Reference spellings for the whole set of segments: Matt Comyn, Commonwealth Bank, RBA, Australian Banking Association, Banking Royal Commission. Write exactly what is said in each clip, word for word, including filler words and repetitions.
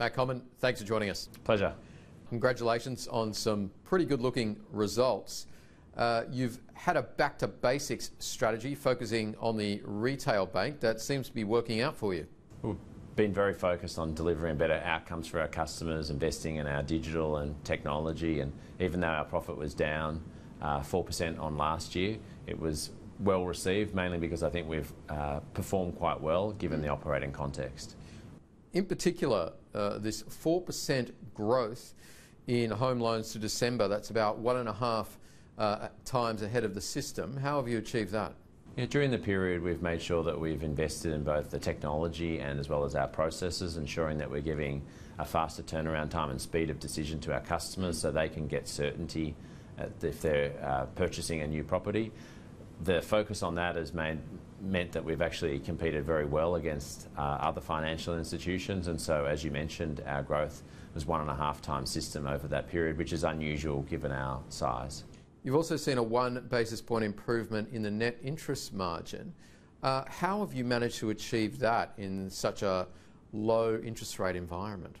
Matt Comyn, thanks for joining us. Pleasure. Congratulations on some pretty good-looking results. Uh, you've had a back-to-basics strategy focusing on the retail bank. That seems to be working out for you. We've been very focused on delivering better outcomes for our customers, investing in our digital and technology, and even though our profit was down uh, four percent on last year, it was well received, mainly because I think we've uh, performed quite well given the operating context. In particular, uh, this four percent growth in home loans to December, that's about one and a half uh, times ahead of the system. How have you achieved that? Yeah, during the period, we've made sure that we've invested in both the technology and as well as our processes, ensuring that we're giving a faster turnaround time and speed of decision to our customers so they can get certainty if they're uh, purchasing a new property. The focus on that has made, meant that we've actually competed very well against uh, other financial institutions, and so, as you mentioned, our growth was one and a half times system over that period, which is unusual given our size. You've also seen a one basis point improvement in the net interest margin. Uh, how have you managed to achieve that in such a low interest rate environment?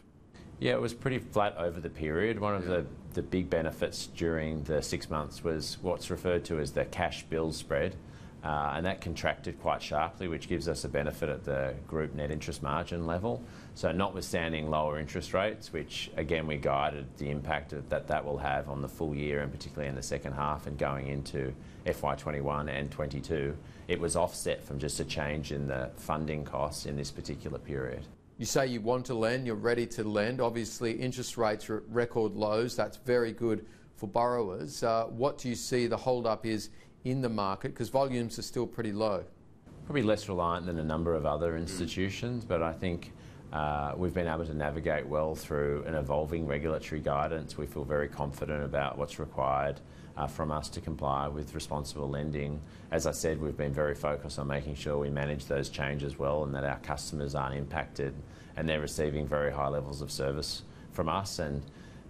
Yeah, it was pretty flat over the period. One of the, the big benefits during the six months was what's referred to as the cash bill spread, uh, and that contracted quite sharply, which gives us a benefit at the group net interest margin level. So notwithstanding lower interest rates, which again we guided the impact of that that will have on the full year and particularly in the second half and going into F Y twenty-one and twenty-two, it was offset from just a change in the funding costs in this particular period. You say you want to lend, you're ready to lend. Obviously, interest rates are at record lows. That's very good for borrowers. Uh, what do you see the hold-up is in the market? Because volumes are still pretty low. Probably less reliant than a number of other institutions, but I think uh, we've been able to navigate well through an evolving regulatory guidance. We feel very confident about what's required uh, from us to comply with responsible lending. As I said, we've been very focused on making sure we manage those changes well and that our customers aren't impacted, and they're receiving very high levels of service from us, and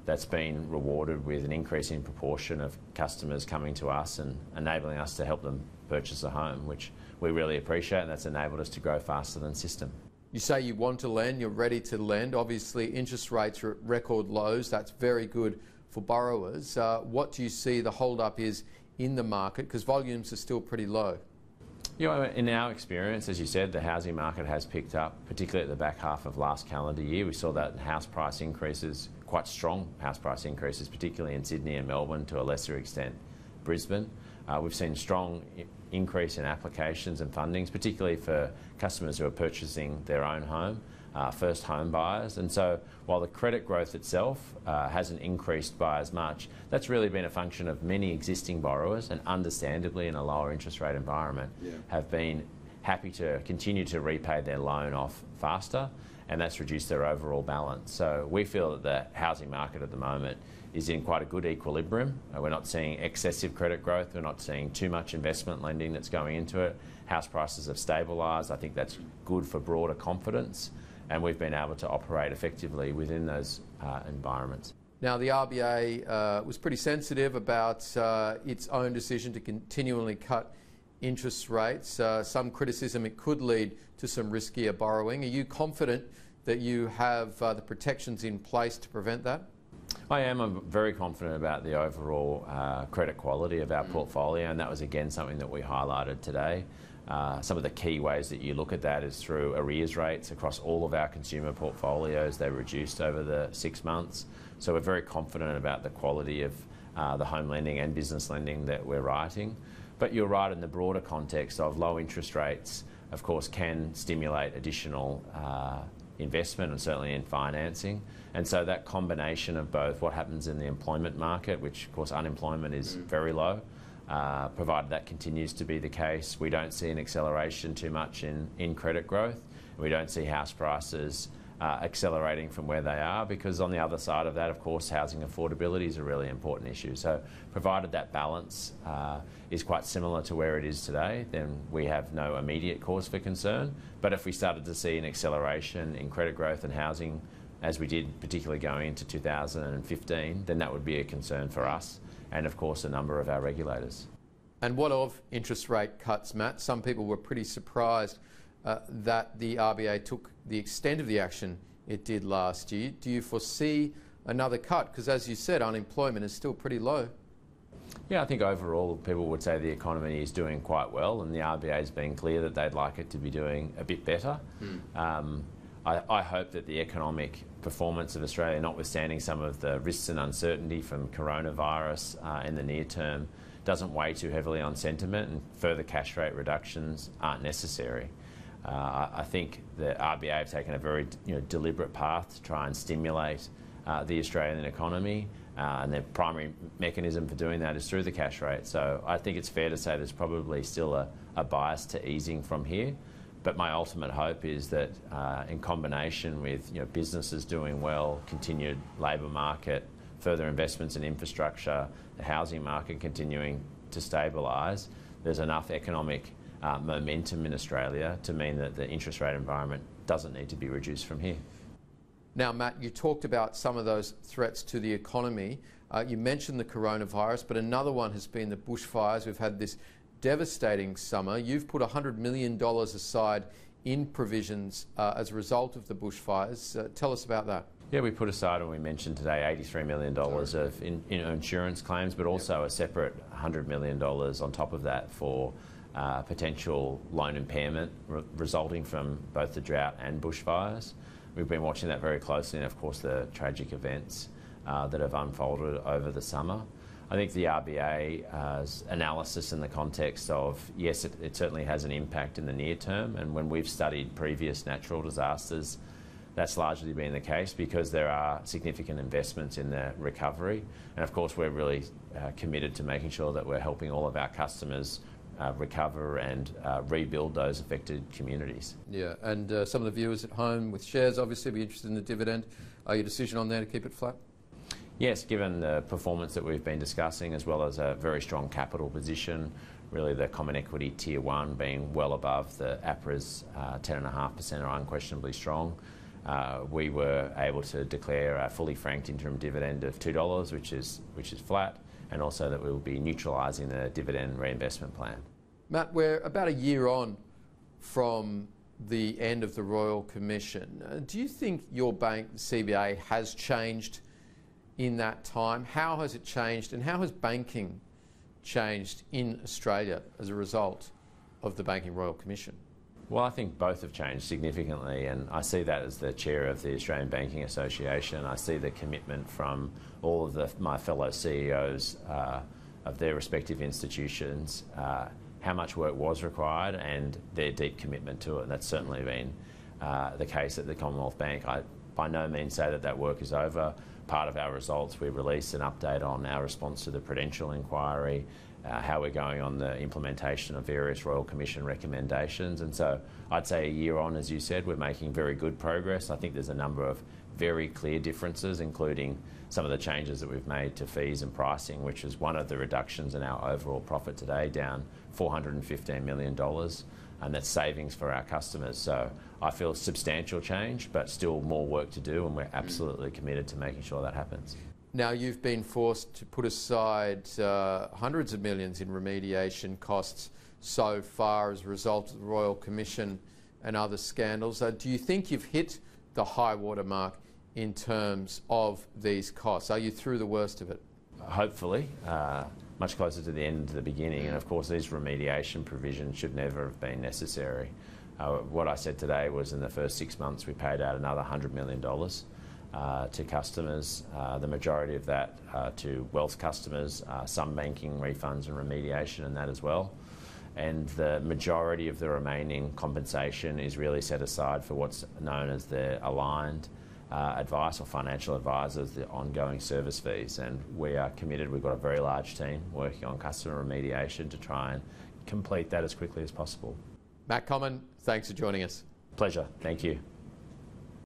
that's been rewarded with an increasing proportion of customers coming to us and enabling us to help them purchase a home, which we really appreciate, and that's enabled us to grow faster than system. You say you want to lend, you're ready to lend. Obviously, interest rates are at record lows. That's very good for borrowers. Uh, what do you see the hold-up is in the market? Because volumes are still pretty low. You know, in our experience, as you said, the housing market has picked up, particularly at the back half of last calendar year. We saw that house price increases, quite strong house price increases, particularly in Sydney and Melbourne, to a lesser extent Brisbane. Uh, we've seen strong increase in applications and fundings, particularly for customers who are purchasing their own home, uh, first home buyers. And so while the credit growth itself uh, hasn't increased by as much, that's really been a function of many existing borrowers, and understandably in a lower interest rate environment, yeah. have been happy to continue to repay their loan off faster, and that's reduced their overall balance. So we feel that the housing market at the moment is in quite a good equilibrium. We're not seeing excessive credit growth. We're not seeing too much investment lending that's going into it. House prices have stabilised. I think that's good for broader confidence, and we've been able to operate effectively within those uh, environments. Now, the R B A uh, was pretty sensitive about uh, its own decision to continually cut interest rates. Uh, some criticism it could lead to some riskier borrowing. Are you confident that you have uh, the protections in place to prevent that? I am. I'm very confident about the overall uh, credit quality of our portfolio, and that was again something that we highlighted today. Uh, some of the key ways that you look at that is through arrears rates across all of our consumer portfolios. They reduced over the six months. So we're very confident about the quality of uh, the home lending and business lending that we're writing. But you're right in the broader context of low interest rates, of course, can stimulate additional uh, investment and certainly in financing. And so that combination of both what happens in the employment market, which of course unemployment is very low, uh, provided that continues to be the case, we don't see an acceleration too much in, in credit growth. We don't see house prices uh, accelerating from where they are, because on the other side of that, of course, housing affordability is a really important issue. So provided that balance uh, is quite similar to where it is today, then we have no immediate cause for concern. But if we started to see an acceleration in credit growth and housing, as we did particularly going into two thousand fifteen, then that would be a concern for us and, of course, a number of our regulators. And what of interest rate cuts, Matt? Some people were pretty surprised uh, that the R B A took the extent of the action it did last year. Do you foresee another cut? Because as you said, unemployment is still pretty low. Yeah, I think overall people would say the economy is doing quite well, and the R B A has been clear that they'd like it to be doing a bit better. Mm. Um, I, I hope that the economic performance of Australia, notwithstanding some of the risks and uncertainty from coronavirus uh, in the near term, doesn't weigh too heavily on sentiment, and further cash rate reductions aren't necessary. Uh, I think the R B A have taken a very you know, deliberate path to try and stimulate uh, the Australian economy, uh, and their primary mechanism for doing that is through the cash rate. So I think it's fair to say there's probably still a, a bias to easing from here. But my ultimate hope is that uh, in combination with you know, businesses doing well, continued labour market, further investments in infrastructure, the housing market continuing to stabilise, there's enough economic uh, momentum in Australia to mean that the interest rate environment doesn't need to be reduced from here. Now, Matt, you talked about some of those threats to the economy. Uh, you mentioned the coronavirus, but another one has been the bushfires. We've had this devastating summer. You've put one hundred million dollars aside in provisions uh, as a result of the bushfires. Uh, tell us about that. Yeah, we put aside, and we mentioned today, eighty-three million dollars of in, in insurance claims, but also a separate one hundred million dollars on top of that for uh, potential loan impairment re resulting from both the drought and bushfires. We've been watching that very closely, and of course the tragic events uh, that have unfolded over the summer. I think the R B A's analysis in the context of, yes, it, it certainly has an impact in the near term, and when we've studied previous natural disasters, that's largely been the case because there are significant investments in the recovery. And of course, we're really uh, committed to making sure that we're helping all of our customers uh, recover and uh, rebuild those affected communities. Yeah, and uh, some of the viewers at home with shares obviously be interested in the dividend. Uh, your decision on there to keep it flat? Yes, given the performance that we've been discussing, as well as a very strong capital position, really the Common Equity Tier one being well above the APRA's uh, ten point five percent are unquestionably strong. Uh, we were able to declare a fully franked interim dividend of two dollars, which is, which is flat, and also that we will be neutralising the dividend reinvestment plan. Matt, we're about a year on from the end of the Royal Commission. Uh, do you think your bank, the C B A, has changed in that time? How has it changed, and how has banking changed in Australia as a result of the Banking Royal Commission? Well, I think both have changed significantly, and I see that as the chair of the Australian Banking Association. I see the commitment from all of the, my fellow C E Os uh, of their respective institutions, uh, how much work was required and their deep commitment to it, and that's certainly been uh, the case at the Commonwealth Bank. I by no means say that that work is over. Part of our results, we released an update on our response to the Prudential Inquiry, uh, how we're going on the implementation of various Royal Commission recommendations. And so I'd say a year on, as you said, we're making very good progress. I think there's a number of very clear differences, including some of the changes that we've made to fees and pricing, which is one of the reductions in our overall profit today, down four hundred fifteen million dollars. And that's savings for our customers. So I feel substantial change, but still more work to do, and we're absolutely committed to making sure that happens. Now, you've been forced to put aside uh, hundreds of millions in remediation costs so far as a result of the Royal Commission and other scandals. Uh, do you think you've hit the high water mark in terms of these costs? Are you through the worst of it? Hopefully. Uh, much closer to the end to the beginning, and of course these remediation provisions should never have been necessary. Uh, what I said today was in the first six months we paid out another one hundred million dollars uh, to customers, uh, the majority of that uh, to wealth customers, uh, some banking refunds and remediation and that as well. And the majority of the remaining compensation is really set aside for what's known as the aligned Uh, advice or financial advisors, the ongoing service fees, and we are committed. We've got a very large team working on customer remediation to try and complete that as quickly as possible. Matt Comyn, thanks for joining us. Pleasure, thank you.